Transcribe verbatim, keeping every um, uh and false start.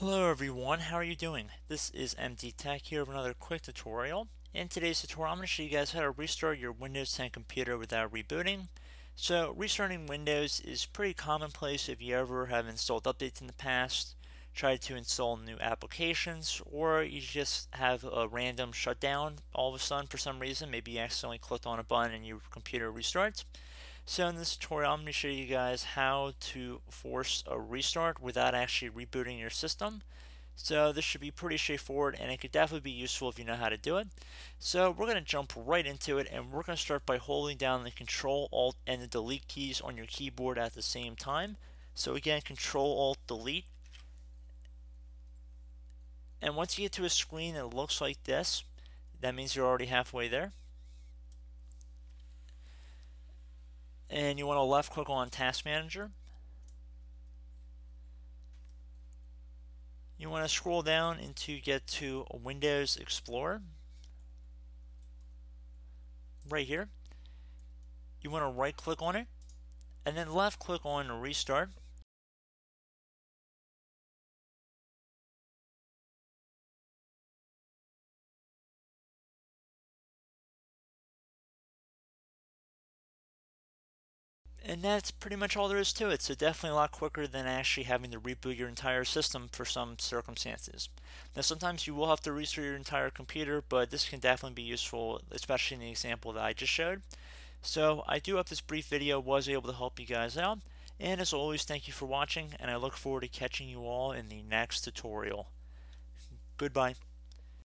Hello everyone, how are you doing? This is M D Tech here with another quick tutorial. In today's tutorial, I'm going to show you guys how to restart your Windows ten computer without rebooting. So restarting Windows is pretty commonplace if you ever have installed updates in the past, tried to install new applications, or you just have a random shutdown all of a sudden for some reason. Maybe you accidentally clicked on a button and your computer restarts. So in this tutorial, I'm going to show you guys how to force a restart without actually rebooting your system. So this should be pretty straightforward, and it could definitely be useful if you know how to do it. So we're going to jump right into it, and we're going to start by holding down the Control, Alt, and the Delete keys on your keyboard at the same time. So again, Control, Alt, Delete. And once you get to a screen that looks like this, that means you're already halfway there. And you want to left click on Task Manager. You want to scroll down until you get to Windows Explorer. Right here. You want to right click on it and then left click on Restart. And that's pretty much all there is to it, so definitely a lot quicker than actually having to reboot your entire system for some circumstances. Now sometimes you will have to restart your entire computer, but this can definitely be useful, especially in the example that I just showed. So I do hope this brief video was able to help you guys out, and as always, thank you for watching, and I look forward to catching you all in the next tutorial. Goodbye.